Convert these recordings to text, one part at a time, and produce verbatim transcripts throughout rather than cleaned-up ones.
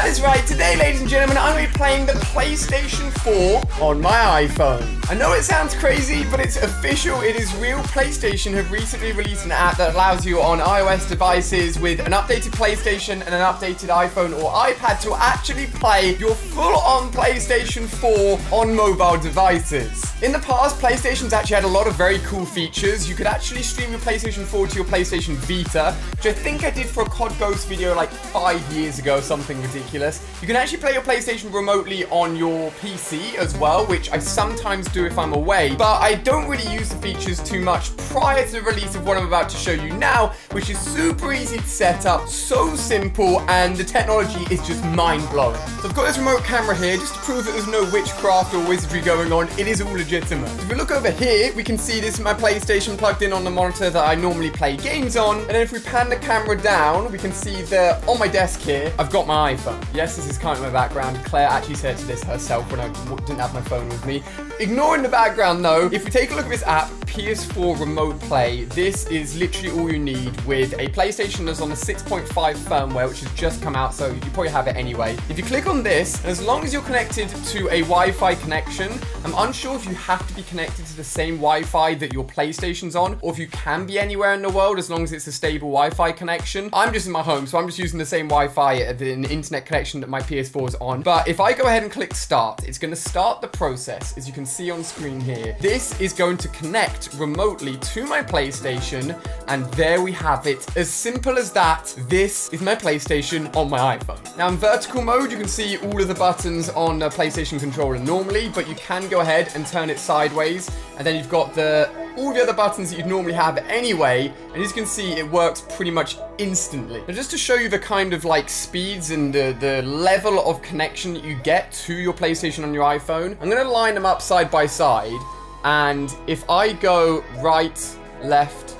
That is right, today ladies and gentlemen, I'm going to be playing the PlayStation four on my iPhone. I know it sounds crazy, but it's official, it is real. PlayStation have recently released an app that allows you on iOS devices with an updated PlayStation and an updated iPhone or iPad to actually play your full-on PlayStation four on mobile devices. In the past, PlayStation's actually had a lot of very cool features. You could actually stream your PlayStation four to your PlayStation Vita, which I think I did for a C O D Ghost video like five years ago or something ridiculous. You can actually play your PlayStation remotely on your P C as well, which I sometimes do if I'm away, but I don't really use the features too much prior to the release of what I'm about to show you now, which is super easy to set up, so simple, and the technology is just mind-blowing. So I've got this remote camera here just to prove that there's no witchcraft or wizardry going on. It is all legitimate. If we look over here, we can see this is my PlayStation plugged in on the monitor that I normally play games on, and then if we pan the camera down, we can see that on my desk here, I've got my iPhone. Yes, this is kind of my background. Claire actually said to this herself when I didn't have my phone with me. Ignoring the background though, if we take a look at this app, P S four Remote Play, this is literally all you need with a PlayStation that's on the six point five firmware, which has just come out, so you probably have it anyway. If you click on this, as long as you're connected to a Wi-Fi connection, I'm unsure if you have to be connected to the same Wi-Fi that your PlayStation's on, or if you can be anywhere in the world, as long as it's a stable Wi-Fi connection. I'm just in my home, so I'm just using the same Wi-Fi as an internet connection that my P S four is on. But if I go ahead and click start, it's gonna start the process, as you can see on screen here. This is going to connect remotely to my PlayStation, and there we have it. As simple as that, this is my PlayStation on my iPhone. Now in vertical mode, you can see all of the buttons on the PlayStation controller normally, but you can go ahead and turn it sideways, and then you've got the all the other buttons that you'd normally have anyway, and as you can see, it works pretty much instantly. Now just to show you the kind of like speeds and the, the level of connection that you get to your PlayStation on your iPhone, I'm gonna line them up side by side, and if I go right, left,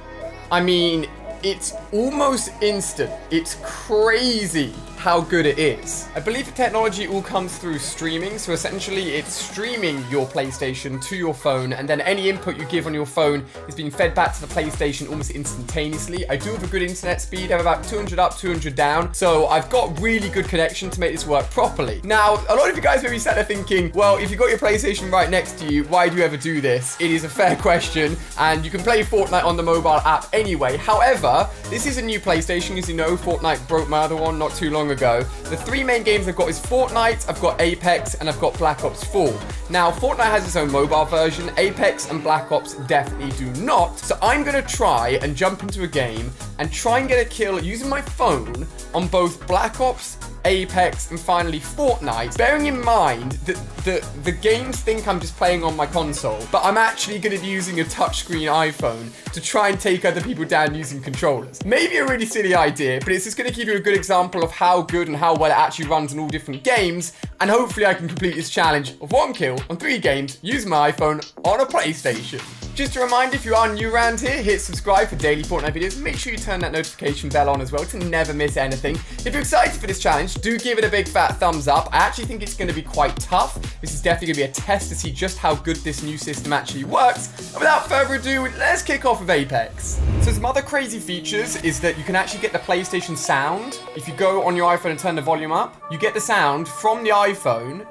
I mean, it's almost instant. It's crazy how good it is. I believe the technology all comes through streaming, so essentially it's streaming your PlayStation to your phone, and then any input you give on your phone is being fed back to the PlayStation almost instantaneously. I do have a good internet speed. I have about two hundred up, two hundred down, so I've got really good connection to make this work properly. Now, a lot of you guys may be sat there thinking, well, if you've got your PlayStation right next to you, why do you ever do this? It is a fair question, and you can play Fortnite on the mobile app anyway. However, this is a new PlayStation, as you know. Fortnite broke my other one not too long ago. ago. The three main games I've got is Fortnite, I've got Apex, and I've got Black Ops four. Now, Fortnite has its own mobile version. Apex and Black Ops definitely do not. So I'm gonna try and jump into a game and try and get a kill using my phone on both Black Ops, Apex, and finally Fortnite, bearing in mind that the, the games think I'm just playing on my console, but I'm actually gonna be using a touchscreen iPhone to try and take other people down using controllers. Maybe a really silly idea, but it's just gonna give you a good example of how good and how well it actually runs in all different games, and hopefully I can complete this challenge of one kill on three games using my iPhone on a PlayStation. Just a reminder, if you are new around here, hit subscribe for daily Fortnite videos. Make sure you turn that notification bell on as well to never miss anything. If you're excited for this challenge, do give it a big fat thumbs up. I actually think it's going to be quite tough. This is definitely going to be a test to see just how good this new system actually works. And without further ado, let's kick off with Apex. So some other crazy features is that you can actually get the PlayStation sound. If you go on your iPhone and turn the volume up, you get the sound from the iPhone,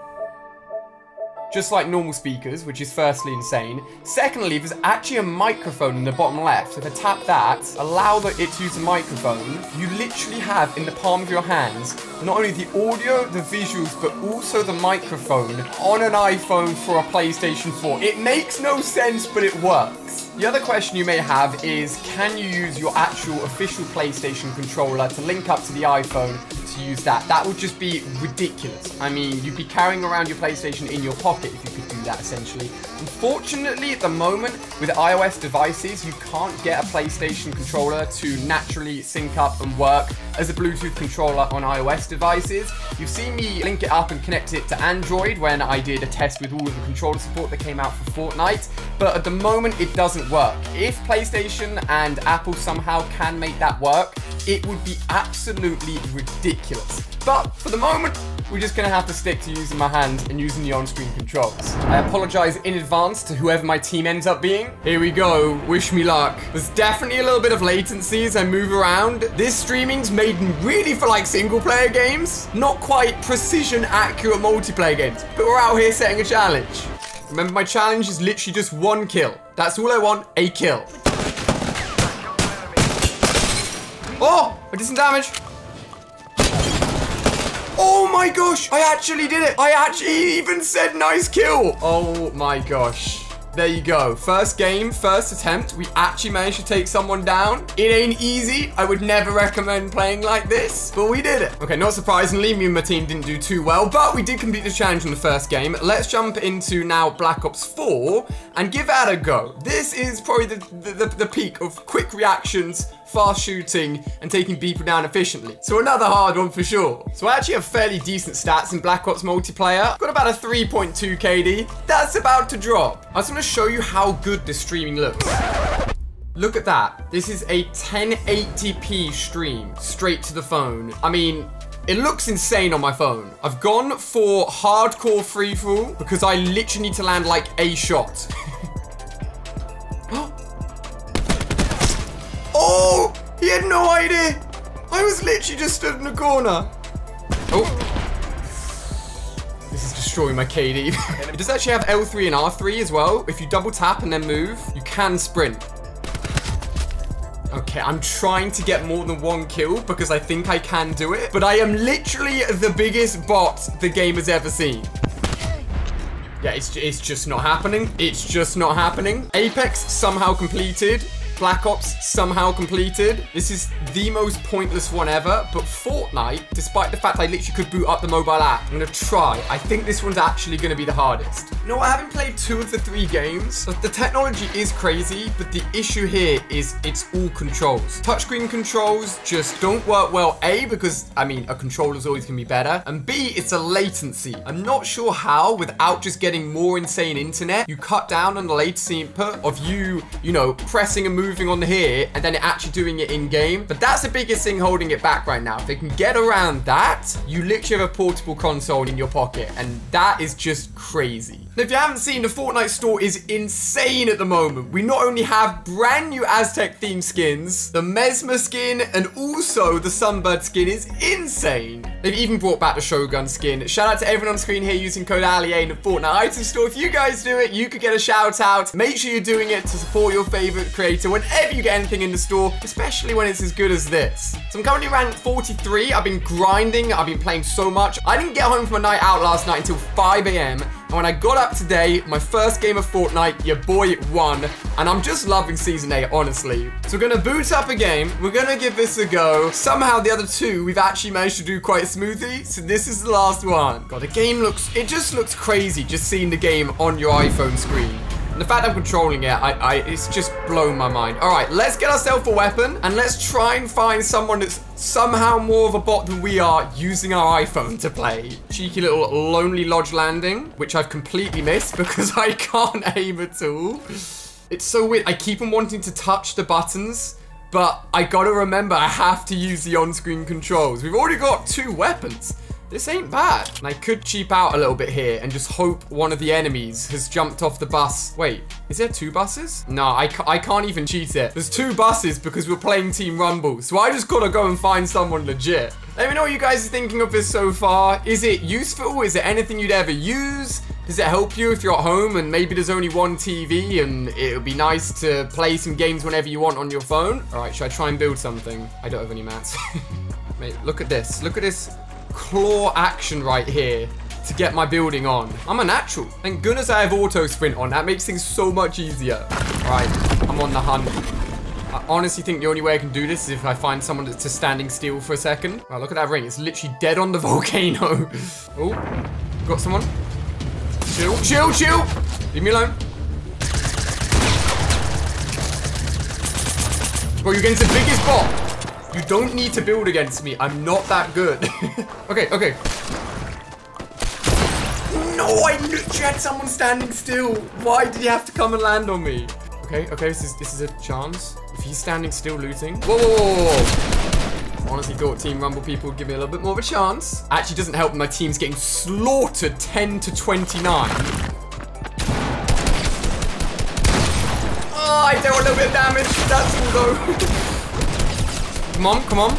just like normal speakers, which is firstly insane. Secondly, there's actually a microphone in the bottom left. So if I tap that, allow that it to use a microphone, you literally have in the palm of your hands, not only the audio, the visuals, but also the microphone on an iPhone for a PlayStation four. It makes no sense, but it works. The other question you may have is, can you use your actual official PlayStation controller to link up to the iPhone to use that? That would just be ridiculous. I mean, you'd be carrying around your PlayStation in your pocket if you could do that, essentially. Unfortunately, at the moment, with iOS devices, you can't get a PlayStation controller to naturally sync up and work as a Bluetooth controller on iOS devices. You've seen me link it up and connect it to Android when I did a test with all of the controller support that came out for Fortnite, but at the moment, it doesn't work. If PlayStation and Apple somehow can make that work, it would be absolutely ridiculous. But for the moment, we're just gonna have to stick to using my hands and using the on-screen controls. I apologize in advance to whoever my team ends up being. Here we go, wish me luck. There's definitely a little bit of latency as I move around. This streaming's made really for like single player games, not quite precision accurate multiplayer games, but we're out here setting a challenge. Remember, my challenge is literally just one kill. That's all I want, a kill. Oh, I did some damage. Oh my gosh, I actually did it. I actually even said nice kill. Oh my gosh. There you go. First game, first attempt. We actually managed to take someone down. It ain't easy. I would never recommend playing like this, but we did it. Okay, not surprisingly, me and my team didn't do too well, but we did complete the challenge in the first game. Let's jump into now Black Ops four and give that a go. This is probably the, the, the, the peak of quick reactions, fast shooting, and taking people down efficiently. So another hard one for sure. So I actually have fairly decent stats in Black Ops multiplayer. Got about a three point two K D. That's about to drop. I was gonna show you how good this streaming looks. Look at that. This is a ten eighty p stream, straight to the phone. I mean, it looks insane on my phone. I've gone for hardcore free-for-all because I literally need to land like a shot. Oh, he had no idea. I was literally just stood in the corner. Oh, this is destroying my K D. It does actually have L three and R three as well. If you double tap and then move, you can sprint. Okay, I'm trying to get more than one kill because I think I can do it, but I am literally the biggest bot the game has ever seen. Yeah, it's, it's just not happening. It's just not happening. Apex somehow completed. Black Ops somehow completed. This is the most pointless one ever, but Fortnite, despite the fact I literally could boot up the mobile app, I'm gonna try. I think this one's actually gonna be the hardest. No, I haven't played two of the three games. The technology is crazy, but the issue here is it's all controls. Touchscreen controls just don't work well, A, because, I mean, a controller's always gonna be better, and B, it's a latency. I'm not sure how, without just getting more insane internet, you cut down on the latency input of you, you know, pressing and moving moving on here and then actually doing it in game. But that's the biggest thing holding it back right now. If they can get around that, you literally have a portable console in your pocket, and that is just crazy. Now, if you haven't seen, the Fortnite store is insane at the moment. We not only have brand new Aztec themed skins, the Mesmer skin, and also the Sunbird skin is insane. They've even brought back the Shogun skin. Shout out to everyone on screen here using code ALIA in the Fortnite item store. If you guys do it, you could get a shout out. Make sure you're doing it to support your favorite creator whenever you get anything in the store, especially when it's as good as this. So I'm currently ranked forty-three. I've been grinding. I've been playing so much. I didn't get home from a night out last night until five A M And when I got up today, my first game of Fortnite, your boy won. And I'm just loving Season eight, honestly. So we're gonna boot up a game. We're gonna give this a go. Somehow the other two, we've actually managed to do quite smoothly. So this is the last one. God, the game looks, it just looks crazy just seeing the game on your iPhone screen. And the fact I'm controlling it, I, I, it's just blown my mind. All right, let's get ourselves a weapon and let's try and find someone that's somehow more of a bot than we are using our iPhone to play. Cheeky little Lonely Lodge landing, which I've completely missed because I can't aim at all. It's so weird. I keep on wanting to touch the buttons, but I gotta remember I have to use the on-screen controls. We've already got two weapons. This ain't bad. And I could cheap out a little bit here and just hope one of the enemies has jumped off the bus. Wait, is there two buses? No, I, ca I can't even cheat it. There's two buses because we're playing Team Rumble. So I just gotta go and find someone legit. Let me know what you guys are thinking of this so far. Is it useful? Is it anything you'd ever use? Does it help you if you're at home and maybe there's only one T V and it would be nice to play some games whenever you want on your phone? All right, should I try and build something? I don't have any mats. Mate, look at this. Look at this. Claw action right here to get my building on. I'm a natural. Thank goodness I have auto sprint on. That makes things so much easier. All right, I'm on the hunt. I honestly think the only way I can do this is if I find someone that's just standing still for a second. Wow, look at that ring. It's literally dead on the volcano. Oh, got someone. Chill, chill, chill. Leave me alone. Bro, you're against the biggest bot. You don't need to build against me. I'm not that good. Okay, okay. No, I literally had someone standing still. Why did he have to come and land on me? Okay, okay, this is, this is a chance. If he's standing still looting. Whoa, whoa, whoa, whoa. Honestly thought Team Rumble people would give me a little bit more of a chance. Actually doesn't help my team's getting slaughtered ten to twenty-nine. Oh, I dealt a little bit of damage. That's all though. Come on, come on.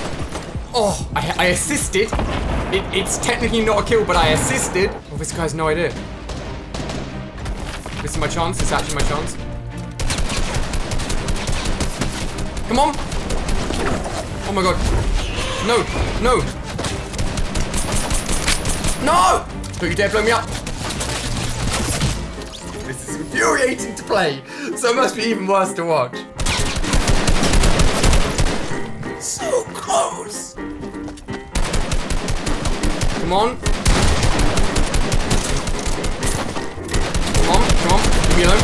Oh, I, I assisted. It, it's technically not a kill, but I assisted. Oh, this guy's no idea. This is my chance. This is actually my chance. Come on. Oh my god. No. No. No! Don't you dare blow me up. This is infuriating to play, so it must be even worse to watch. So close. Come on. Come on, come on. Leave me alone.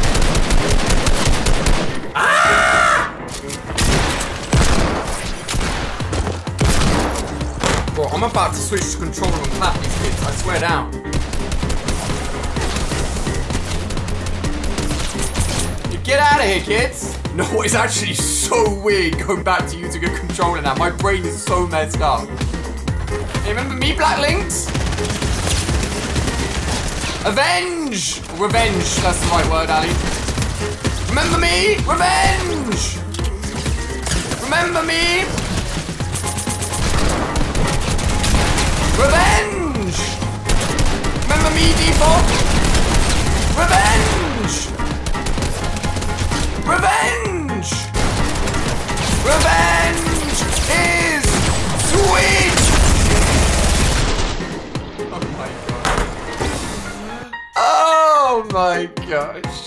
Ah! Bro, I'm about to switch to controller and clap these kids, I swear down. Get out of here, kids! No, it's actually so weird going back to using a controller now. My brain is so messed up. Hey, remember me, Black Lynx? Avenge! Revenge, that's the right word, Ali. Remember me? Revenge! Remember me? Revenge! Remember me, Default? Revenge! Revenge! Revenge is sweet! Oh my god. Oh my gosh.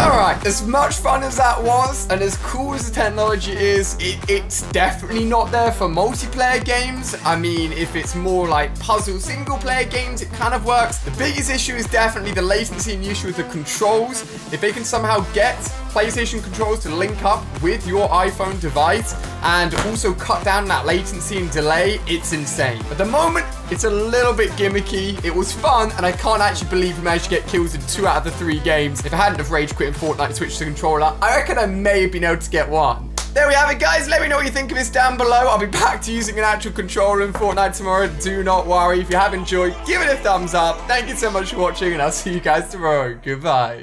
Alright, as much fun as that was, and as cool as the technology is, it, it's definitely not there for multiplayer games. I mean, if it's more like puzzle single player games, it kind of works. The biggest issue is definitely the latency and the issue with the controls. If they can somehow get PlayStation controls to link up with your iPhone device and also cut down that latency and delay, it's insane. At the moment, it's a little bit gimmicky. It was fun, and I can't actually believe we managed to get kills in two out of the three games. If I hadn't have rage quit in Fortnite and switched to the controller, I reckon I may have been able to get one. There we have it, guys. Let me know what you think of this down below. I'll be back to using an actual controller in Fortnite tomorrow. Do not worry. If you have enjoyed, give it a thumbs up. Thank you so much for watching, and I'll see you guys tomorrow. Goodbye.